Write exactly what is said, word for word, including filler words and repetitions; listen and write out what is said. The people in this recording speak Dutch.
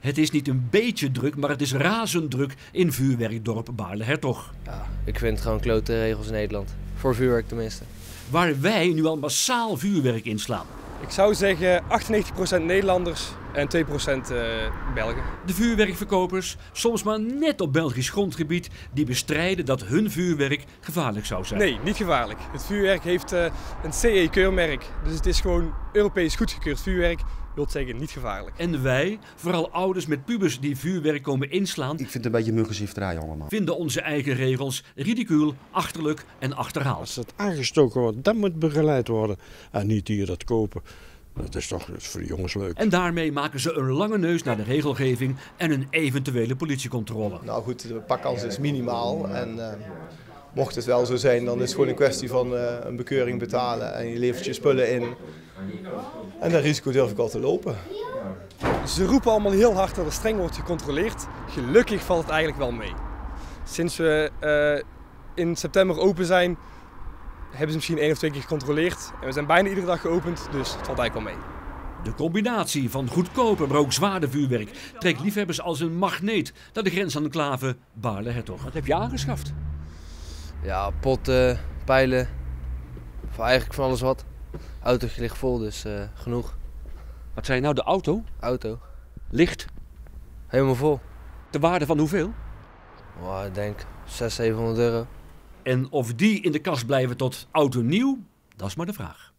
Het is niet een beetje druk, maar het is razend druk in vuurwerkdorp Baarle-Hertog. Ja, ik vind het gewoon klote regels in Nederland. Voor vuurwerk tenminste. Waar wij nu al massaal vuurwerk inslaan. Ik zou zeggen achtennegentig procent Nederlanders en twee procent Belgen. De vuurwerkverkopers, soms maar net op Belgisch grondgebied, die bestrijden dat hun vuurwerk gevaarlijk zou zijn. Nee, niet gevaarlijk. Het vuurwerk heeft een C E-keurmerk, dus het is gewoon Europees goedgekeurd vuurwerk. Dat wil zeggen niet gevaarlijk. En wij, vooral ouders met pubers die vuurwerk komen inslaan... Ik vind het een beetje muggenzif draaien allemaal. ...vinden onze eigen regels ridicuul, achterlijk en achterhaald. Als dat aangestoken wordt, dat moet begeleid worden. En niet hier dat kopen. Dat is toch voor de jongens leuk. En daarmee maken ze een lange neus naar de regelgeving en een eventuele politiecontrole. Nou goed, de pakkans is minimaal en... Uh... Mocht het wel zo zijn, dan is het gewoon een kwestie van uh, een bekeuring betalen en je levert je spullen in. En dat risico durf ik al te lopen. Ze roepen allemaal heel hard dat er streng wordt gecontroleerd. Gelukkig valt het eigenlijk wel mee. Sinds we uh, in september open zijn, hebben ze misschien één of twee keer gecontroleerd. En we zijn bijna iedere dag geopend, dus het valt eigenlijk wel mee. De combinatie van goedkope, maar ook zwaarder vuurwerk trekt liefhebbers als een magneet naar de grensenclave Baarle-Hertog. Wat heb je aangeschaft? Ja, potten, pijlen, van eigenlijk van alles wat. Auto ligt vol, dus uh, genoeg. Wat zei je nou, de auto? Auto. Licht? Helemaal vol. De waarde van hoeveel? Oh, ik denk zeshonderd, zevenhonderd euro. En of die in de kast blijven tot auto nieuw, dat is maar de vraag.